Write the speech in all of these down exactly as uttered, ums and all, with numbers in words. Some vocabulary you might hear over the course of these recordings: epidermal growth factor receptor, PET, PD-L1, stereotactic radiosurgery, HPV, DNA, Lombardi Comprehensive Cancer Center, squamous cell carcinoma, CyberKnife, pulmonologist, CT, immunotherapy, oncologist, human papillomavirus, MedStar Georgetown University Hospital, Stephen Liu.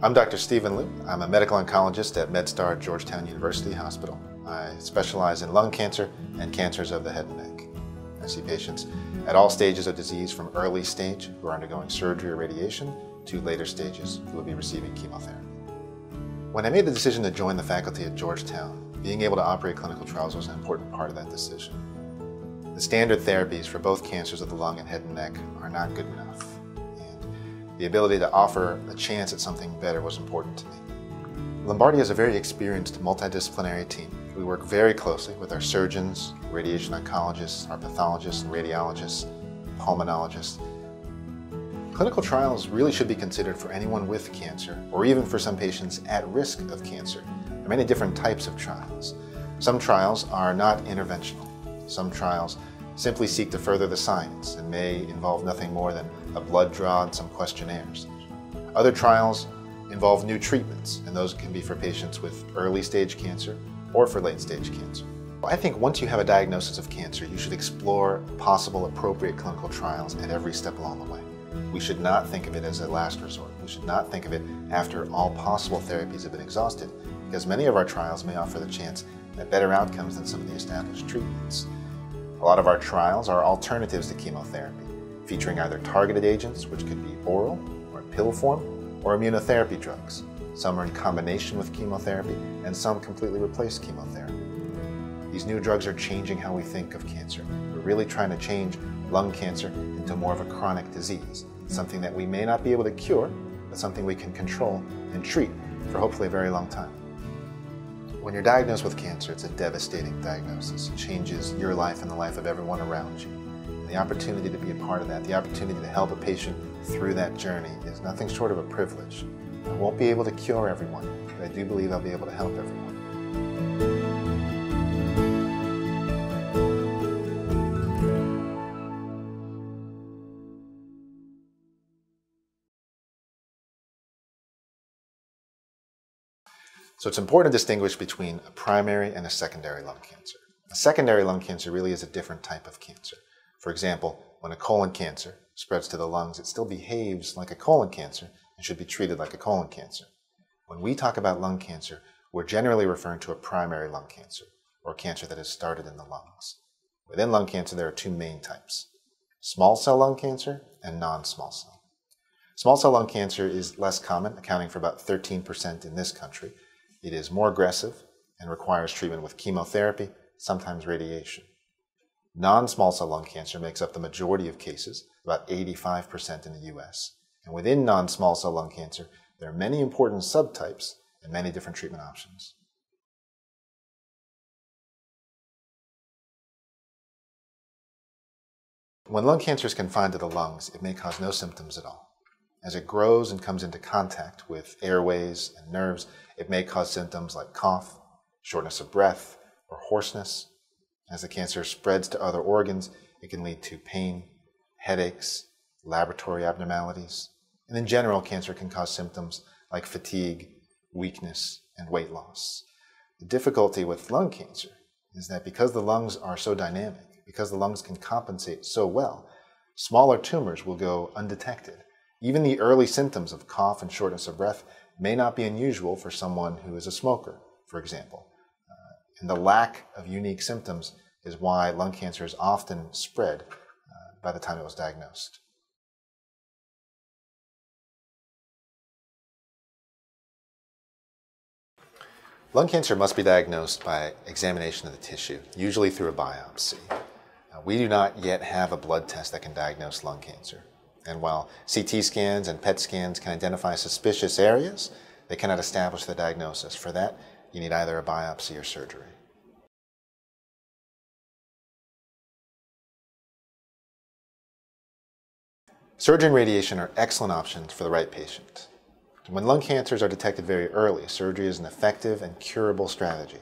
I'm Doctor Stephen Liu. I'm a medical oncologist at MedStar Georgetown University Hospital. I specialize in lung cancer and cancers of the head and neck. I see patients at all stages of disease, from early stage, who are undergoing surgery or radiation, to later stages, who will be receiving chemotherapy. When I made the decision to join the faculty at Georgetown, being able to operate clinical trials was an important part of that decision. The standard therapies for both cancers of the lung and head and neck are not good enough, and the ability to offer a chance at something better was important to me. Lombardi is a very experienced multidisciplinary team. We work very closely with our surgeons, radiation oncologists, our pathologists and radiologists, pulmonologists. Clinical trials really should be considered for anyone with cancer, or even for some patients at risk of cancer. There are many different types of trials. Some trials are not interventional. Some trials simply seek to further the science and may involve nothing more than a blood draw and some questionnaires. Other trials involve new treatments, and those can be for patients with early stage cancer or for late stage cancer. I think once you have a diagnosis of cancer, you should explore possible appropriate clinical trials at every step along the way. We should not think of it as a last resort. We should not think of it after all possible therapies have been exhausted, because many of our trials may offer the chance at better outcomes than some of the established treatments. A lot of our trials are alternatives to chemotherapy, featuring either targeted agents, which could be oral or pill form, or immunotherapy drugs. Some are in combination with chemotherapy, and some completely replace chemotherapy. These new drugs are changing how we think of cancer. We're really trying to change lung cancer into more of a chronic disease, something that we may not be able to cure, but something we can control and treat for hopefully a very long time. When you're diagnosed with cancer, it's a devastating diagnosis. It changes your life and the life of everyone around you. And the opportunity to be a part of that, the opportunity to help a patient through that journey, is nothing short of a privilege. I won't be able to cure everyone, but I do believe I'll be able to help everyone. So it's important to distinguish between a primary and a secondary lung cancer. A secondary lung cancer really is a different type of cancer. For example, when a colon cancer spreads to the lungs, it still behaves like a colon cancer and should be treated like a colon cancer. When we talk about lung cancer, we're generally referring to a primary lung cancer, or cancer that has started in the lungs. Within lung cancer, there are two main types: small cell lung cancer and non-small cell. Small cell lung cancer is less common, accounting for about thirteen percent in this country. It is more aggressive and requires treatment with chemotherapy, sometimes radiation. Non-small cell lung cancer makes up the majority of cases, about eighty-five percent in the U S And within non-small cell lung cancer, there are many important subtypes and many different treatment options. When lung cancer is confined to the lungs, it may cause no symptoms at all. As it grows and comes into contact with airways and nerves, it may cause symptoms like cough, shortness of breath, or hoarseness. As the cancer spreads to other organs, it can lead to pain, headaches, laboratory abnormalities, and in general, cancer can cause symptoms like fatigue, weakness, and weight loss. The difficulty with lung cancer is that because the lungs are so dynamic, because the lungs can compensate so well, smaller tumors will go undetected. Even the early symptoms of cough and shortness of breath may not be unusual for someone who is a smoker, for example. Uh, and the lack of unique symptoms is why lung cancer is often spread uh, by the time it was diagnosed. Lung cancer must be diagnosed by examination of the tissue, usually through a biopsy. Now, we do not yet have a blood test that can diagnose lung cancer. And while C T scans and P E T scans can identify suspicious areas, they cannot establish the diagnosis. For that, you need either a biopsy or surgery. Surgery and radiation are excellent options for the right patient. When lung cancers are detected very early, surgery is an effective and curable strategy.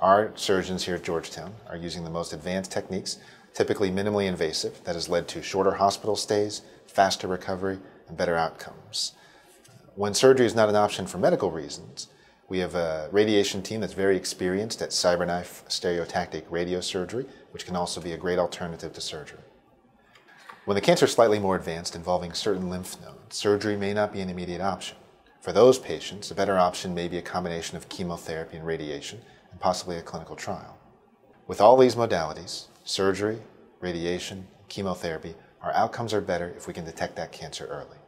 Our surgeons here at Georgetown are using the most advanced techniques, typically minimally invasive, that has led to shorter hospital stays, faster recovery, and better outcomes. When surgery is not an option for medical reasons, we have a radiation team that's very experienced at CyberKnife stereotactic radiosurgery, which can also be a great alternative to surgery. When the cancer is slightly more advanced, involving certain lymph nodes, surgery may not be an immediate option. For those patients, a better option may be a combination of chemotherapy and radiation, and possibly a clinical trial. With all these modalities, surgery, radiation, chemotherapy, our outcomes are better if we can detect that cancer early.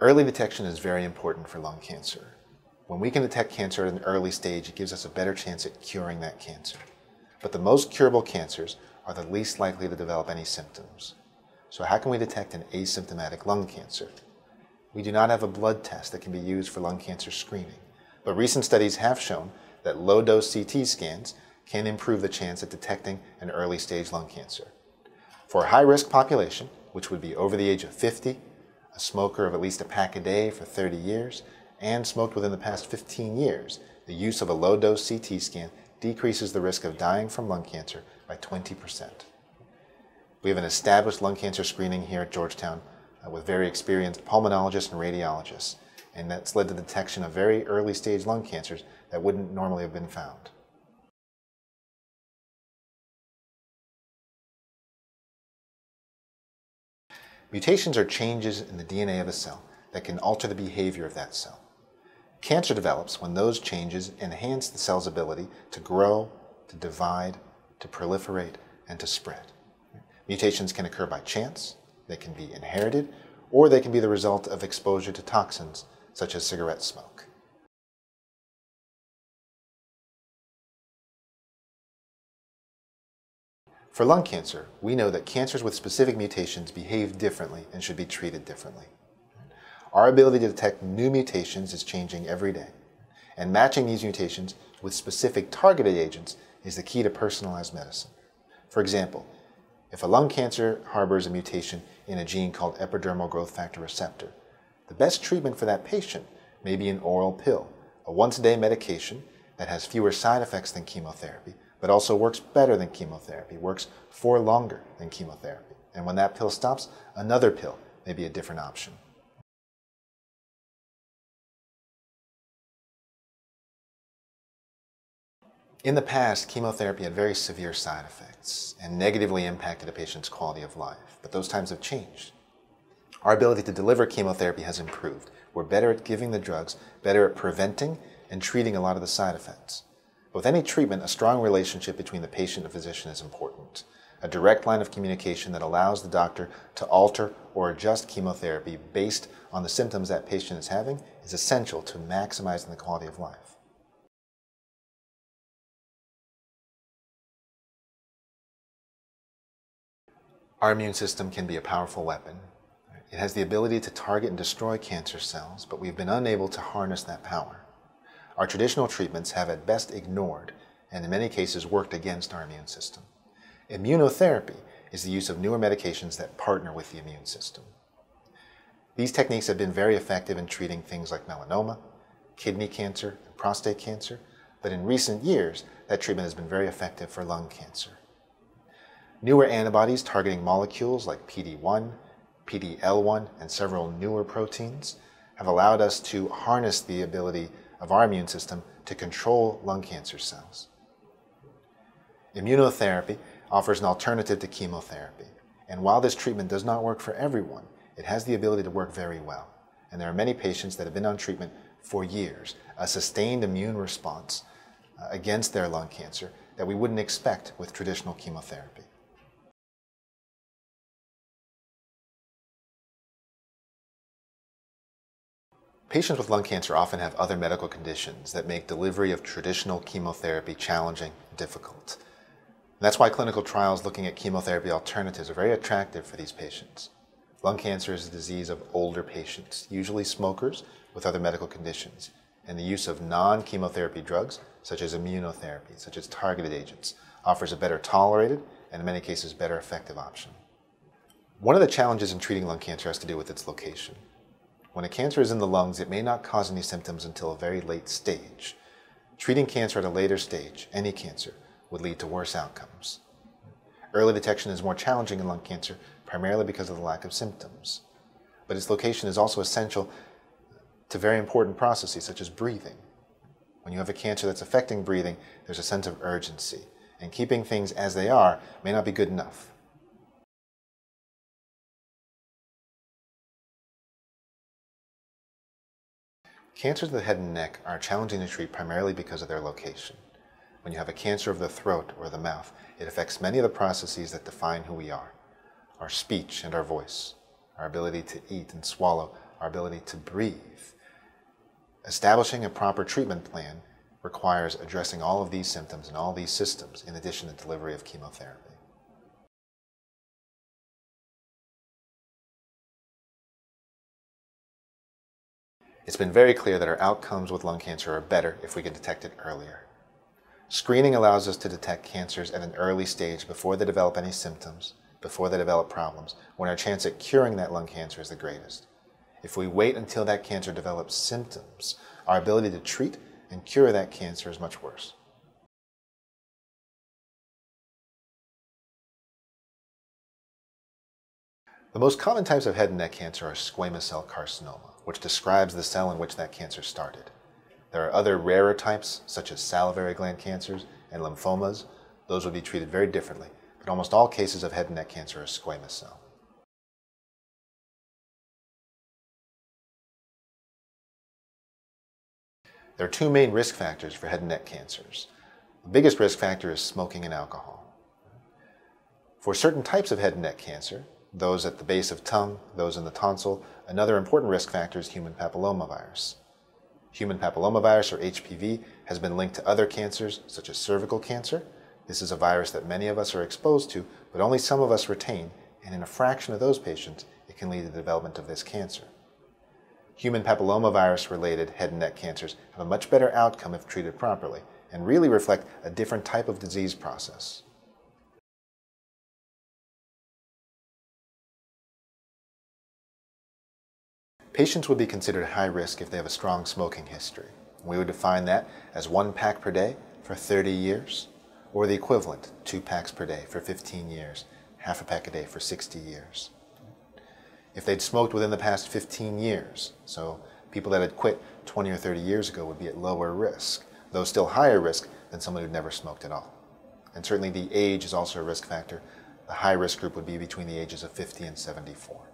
Early detection is very important for lung cancer. When we can detect cancer at an early stage, it gives us a better chance at curing that cancer. But the most curable cancers are the least likely to develop any symptoms. So how can we detect an asymptomatic lung cancer? We do not have a blood test that can be used for lung cancer screening, but recent studies have shown that low-dose C T scans can improve the chance at detecting an early-stage lung cancer. For a high-risk population, which would be over the age of fifty, a smoker of at least a pack a day for thirty years, and smoked within the past fifteen years, the use of a low-dose C T scan decreases the risk of dying from lung cancer by twenty percent. We have an established lung cancer screening here at Georgetown uh, with very experienced pulmonologists and radiologists, and that's led to the detection of very early-stage lung cancers that wouldn't normally have been found. Mutations are changes in the D N A of a cell that can alter the behavior of that cell. Cancer develops when those changes enhance the cell's ability to grow, to divide, to proliferate, and to spread. Mutations can occur by chance, they can be inherited, or they can be the result of exposure to toxins such as cigarette smoke. For lung cancer, we know that cancers with specific mutations behave differently and should be treated differently. Our ability to detect new mutations is changing every day, and matching these mutations with specific targeted agents is the key to personalized medicine. For example, if a lung cancer harbors a mutation in a gene called epidermal growth factor receptor, the best treatment for that patient may be an oral pill, a once-a-day medication that has fewer side effects than chemotherapy, but also works better than chemotherapy, works for longer than chemotherapy. And when that pill stops, another pill may be a different option. In the past, chemotherapy had very severe side effects and negatively impacted a patient's quality of life, but those times have changed. Our ability to deliver chemotherapy has improved. We're better at giving the drugs, better at preventing and treating a lot of the side effects. With any treatment, a strong relationship between the patient and physician is important. A direct line of communication that allows the doctor to alter or adjust chemotherapy based on the symptoms that patient is having is essential to maximizing the quality of life. Our immune system can be a powerful weapon. It has the ability to target and destroy cancer cells, but we've been unable to harness that power. Our traditional treatments have at best ignored, and in many cases worked against our immune system. Immunotherapy is the use of newer medications that partner with the immune system. These techniques have been very effective in treating things like melanoma, kidney cancer, and prostate cancer, but in recent years, that treatment has been very effective for lung cancer. Newer antibodies targeting molecules like P D one, P D L one, and several newer proteins have allowed us to harness the ability of our immune system to control lung cancer cells. Immunotherapy offers an alternative to chemotherapy, and while this treatment does not work for everyone, it has the ability to work very well, and there are many patients that have been on treatment for years, a sustained immune response uh, against their lung cancer that we wouldn't expect with traditional chemotherapy. Patients with lung cancer often have other medical conditions that make delivery of traditional chemotherapy challenging and difficult. And that's why clinical trials looking at chemotherapy alternatives are very attractive for these patients. Lung cancer is a disease of older patients, usually smokers with other medical conditions, and the use of non-chemotherapy drugs, such as immunotherapy, such as targeted agents, offers a better tolerated and in many cases better effective option. One of the challenges in treating lung cancer has to do with its location. When a cancer is in the lungs, it may not cause any symptoms until a very late stage. Treating cancer at a later stage, any cancer, would lead to worse outcomes. Early detection is more challenging in lung cancer, primarily because of the lack of symptoms. But its location is also essential to very important processes, such as breathing. When you have a cancer that's affecting breathing, there's a sense of urgency, and keeping things as they are may not be good enough. Cancers of the head and neck are challenging to treat primarily because of their location. When you have a cancer of the throat or the mouth, it affects many of the processes that define who we are. Our speech and our voice, our ability to eat and swallow, our ability to breathe. Establishing a proper treatment plan requires addressing all of these symptoms and all these systems in addition to delivery of chemotherapy. It's been very clear that our outcomes with lung cancer are better if we can detect it earlier. Screening allows us to detect cancers at an early stage before they develop any symptoms, before they develop problems, when our chance at curing that lung cancer is the greatest. If we wait until that cancer develops symptoms, our ability to treat and cure that cancer is much worse. The most common types of head and neck cancer are squamous cell carcinoma, which describes the cell in which that cancer started. There are other rarer types, such as salivary gland cancers and lymphomas. Those would be treated very differently, but almost all cases of head and neck cancer are squamous cell. There are two main risk factors for head and neck cancers. The biggest risk factor is smoking and alcohol. For certain types of head and neck cancer, those at the base of tongue, those in the tonsil, another important risk factor is human papillomavirus. Human papillomavirus, or H P V, has been linked to other cancers, such as cervical cancer. This is a virus that many of us are exposed to, but only some of us retain, and in a fraction of those patients, it can lead to the development of this cancer. Human papillomavirus-related head and neck cancers have a much better outcome if treated properly and really reflect a different type of disease process. Patients would be considered high risk if they have a strong smoking history. We would define that as one pack per day for thirty years, or the equivalent, two packs per day for fifteen years, half a pack a day for sixty years. If they'd smoked within the past fifteen years, so people that had quit twenty or thirty years ago would be at lower risk, though still higher risk than someone who'd never smoked at all. And certainly the age is also a risk factor. The high risk group would be between the ages of fifty and seventy-four.